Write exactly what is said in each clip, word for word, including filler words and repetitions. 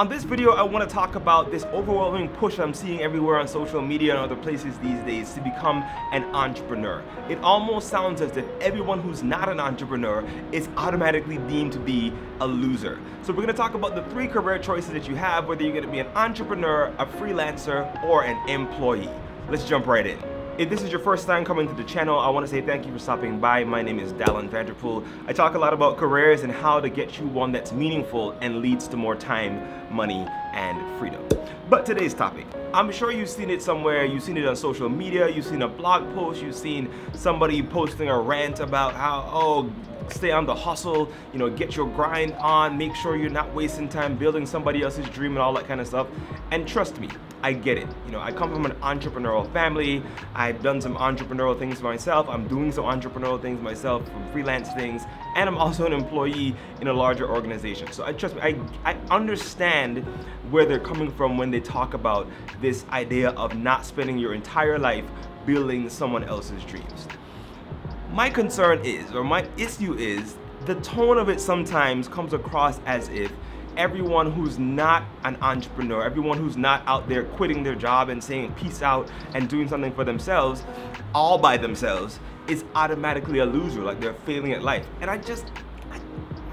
On this video, I want to talk about this overwhelming push I'm seeing everywhere on social media and other places these days to become an entrepreneur. It almost sounds as if everyone who's not an entrepreneur is automatically deemed to be a loser. So we're going to talk about the three career choices that you have, whether you're going to be an entrepreneur, a freelancer, or an employee. Let's jump right in. If this is your first time coming to the channel, I want to say thank you for stopping by. My name is Dalan Vanterpool. I talk a lot about careers and how to get you one that's meaningful and leads to more time, money, and freedom. But today's topic, I'm sure you've seen it somewhere. You've seen it on social media. You've seen a blog post. You've seen somebody posting a rant about how, oh, stay on the hustle, you know, get your grind on, make sure you're not wasting time building somebody else's dream and all that kind of stuff. And trust me, I get it. You know, I come from an entrepreneurial family. I've done some entrepreneurial things myself. I'm doing some entrepreneurial things myself, from freelance things, and I'm also an employee in a larger organization. So I trust me, I, I understand where they're coming from when they talk about this idea of not spending your entire life building someone else's dreams. My concern is, or my issue is, the tone of it sometimes comes across as if everyone who's not an entrepreneur, everyone who's not out there quitting their job and saying peace out and doing something for themselves, all by themselves, is automatically a loser, like they're failing at life. And I just,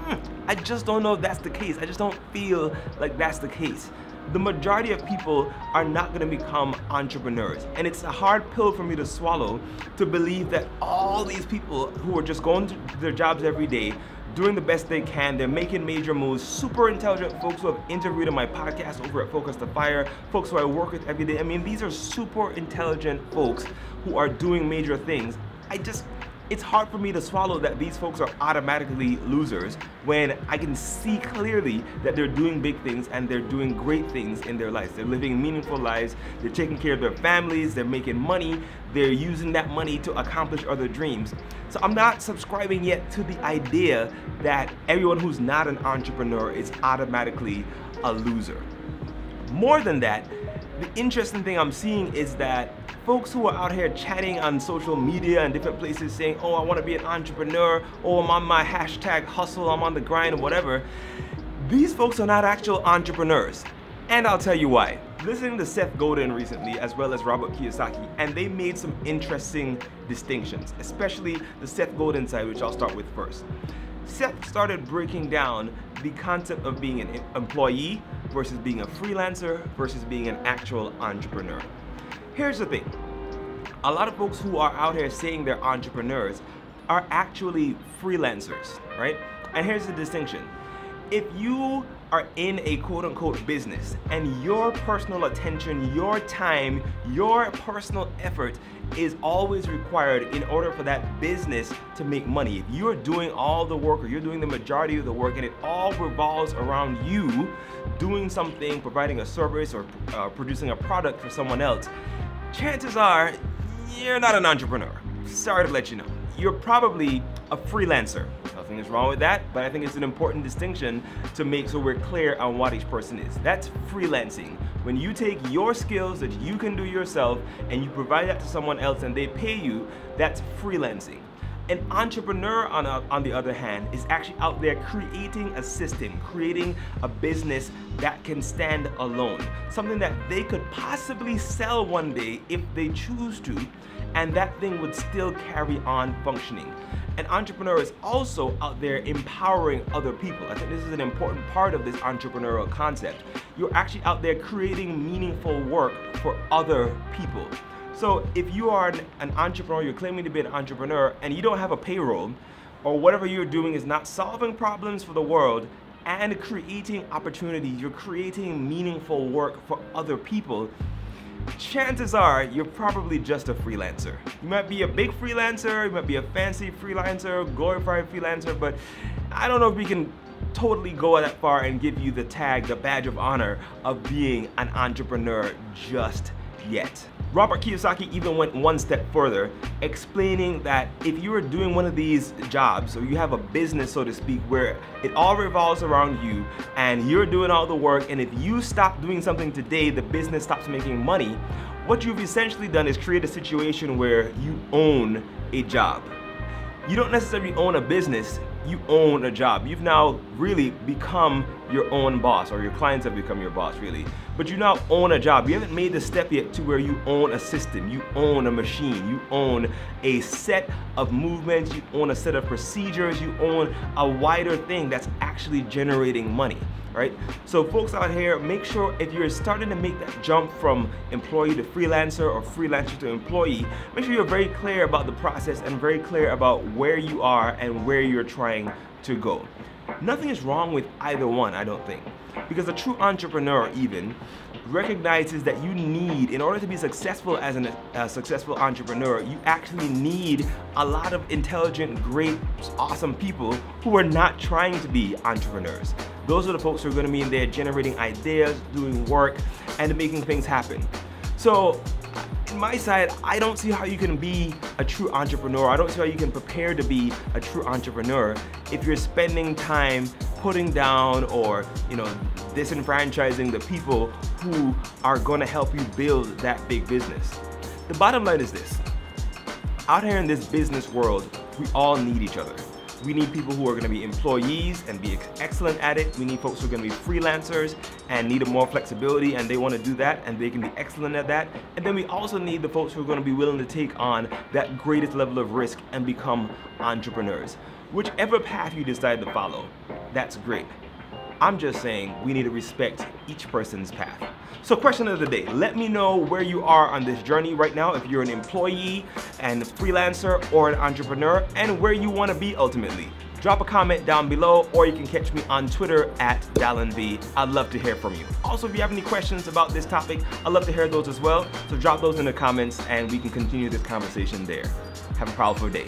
I, I just don't know if that's the case. I just don't feel like that's the case. The majority of people are not going to become entrepreneurs, and it's a hard pill for me to swallow to believe that all these people who are just going to their jobs every day, doing the best they can, they're making major moves, super intelligent folks who I've interviewed on my podcast over at Focus the Fire, folks who I work with every day. I mean, these are super intelligent folks who are doing major things. I just, it's hard for me to swallow that these folks are automatically losers when I can see clearly that they're doing big things and they're doing great things in their lives. They're living meaningful lives, they're taking care of their families, they're making money, they're using that money to accomplish other dreams. So I'm not subscribing yet to the idea that everyone who's not an entrepreneur is automatically a loser. More than that, the interesting thing I'm seeing is that folks who are out here chatting on social media and different places saying, oh, I want to be an entrepreneur, oh, I'm on my hashtag hustle, I'm on the grind, or whatever, these folks are not actual entrepreneurs. And I'll tell you why. Listening to Seth Godin recently, as well as Robert Kiyosaki, and they made some interesting distinctions, especially the Seth Godin side, which I'll start with first. Seth started breaking down the concept of being an employee versus being a freelancer versus being an actual entrepreneur. Here's the thing, a lot of folks who are out here saying they're entrepreneurs are actually freelancers, right? And here's the distinction. If you are in a quote-unquote business and your personal attention, your time, your personal effort is always required in order for that business to make money, if you're doing all the work, or you're doing the majority of the work, and it all revolves around you doing something, providing a service, or uh, producing a product for someone else, chances are you're not an entrepreneur. Sorry to let you know. You're probably a freelancer. Nothing is wrong with that, but I think it's an important distinction to make so we're clear on what each person is. That's freelancing. When you take your skills that you can do yourself and you provide that to someone else and they pay you, that's freelancing. An entrepreneur, on, a, on the other hand, is actually out there creating a system, creating a business that can stand alone, something that they could possibly sell one day if they choose to, and that thing would still carry on functioning. An entrepreneur is also out there empowering other people. I think this is an important part of this entrepreneurial concept. You're actually out there creating meaningful work for other people. So if you are an entrepreneur, you're claiming to be an entrepreneur, and you don't have a payroll, or whatever you're doing is not solving problems for the world and creating opportunities, you're creating meaningful work for other people, chances are you're probably just a freelancer. You might be a big freelancer, you might be a fancy freelancer, glorified freelancer, but I don't know if we can totally go that far and give you the tag, the badge of honor of being an entrepreneur just yet. Robert Kiyosaki even went one step further, explaining that if you are doing one of these jobs, or you have a business, so to speak, where it all revolves around you and you're doing all the work, and if you stop doing something today, the business stops making money, what you've essentially done is create a situation where you own a job. You don't necessarily own a business, you own a job. You've now really become your own boss, or your clients have become your boss, really. But you now own a job. You haven't made the step yet to where you own a system, you own a machine, you own a set of movements, you own a set of procedures, you own a wider thing that's actually generating money, right? So folks out here, make sure if you're starting to make that jump from employee to freelancer or freelancer to employee, make sure you're very clear about the process and very clear about where you are and where you're trying to go. Nothing is wrong with either one, I don't think. Because a true entrepreneur even recognizes that you need, in order to be successful as an, a successful entrepreneur, you actually need a lot of intelligent, great, awesome people who are not trying to be entrepreneurs. Those are the folks who are going to be in there generating ideas, doing work, and making things happen. So, on my side, I don't see how you can be a true entrepreneur. I don't see how you can prepare to be a true entrepreneur if you're spending time putting down or, you know, disenfranchising the people who are going to help you build that big business. The bottom line is this. Out here in this business world, we all need each other. We need people who are going to be employees and be excellent at it. We need folks who are going to be freelancers and need more flexibility, and they want to do that and they can be excellent at that. And then we also need the folks who are going to be willing to take on that greatest level of risk and become entrepreneurs. Whichever path you decide to follow, that's great. I'm just saying we need to respect each person's path. So question of the day, let me know where you are on this journey right now, if you're an employee and a freelancer or an entrepreneur, and where you want to be ultimately. Drop a comment down below, or you can catch me on Twitter at Dalan V. I'd love to hear from you. Also, if you have any questions about this topic, I'd love to hear those as well. So drop those in the comments and we can continue this conversation there. Have a powerful day.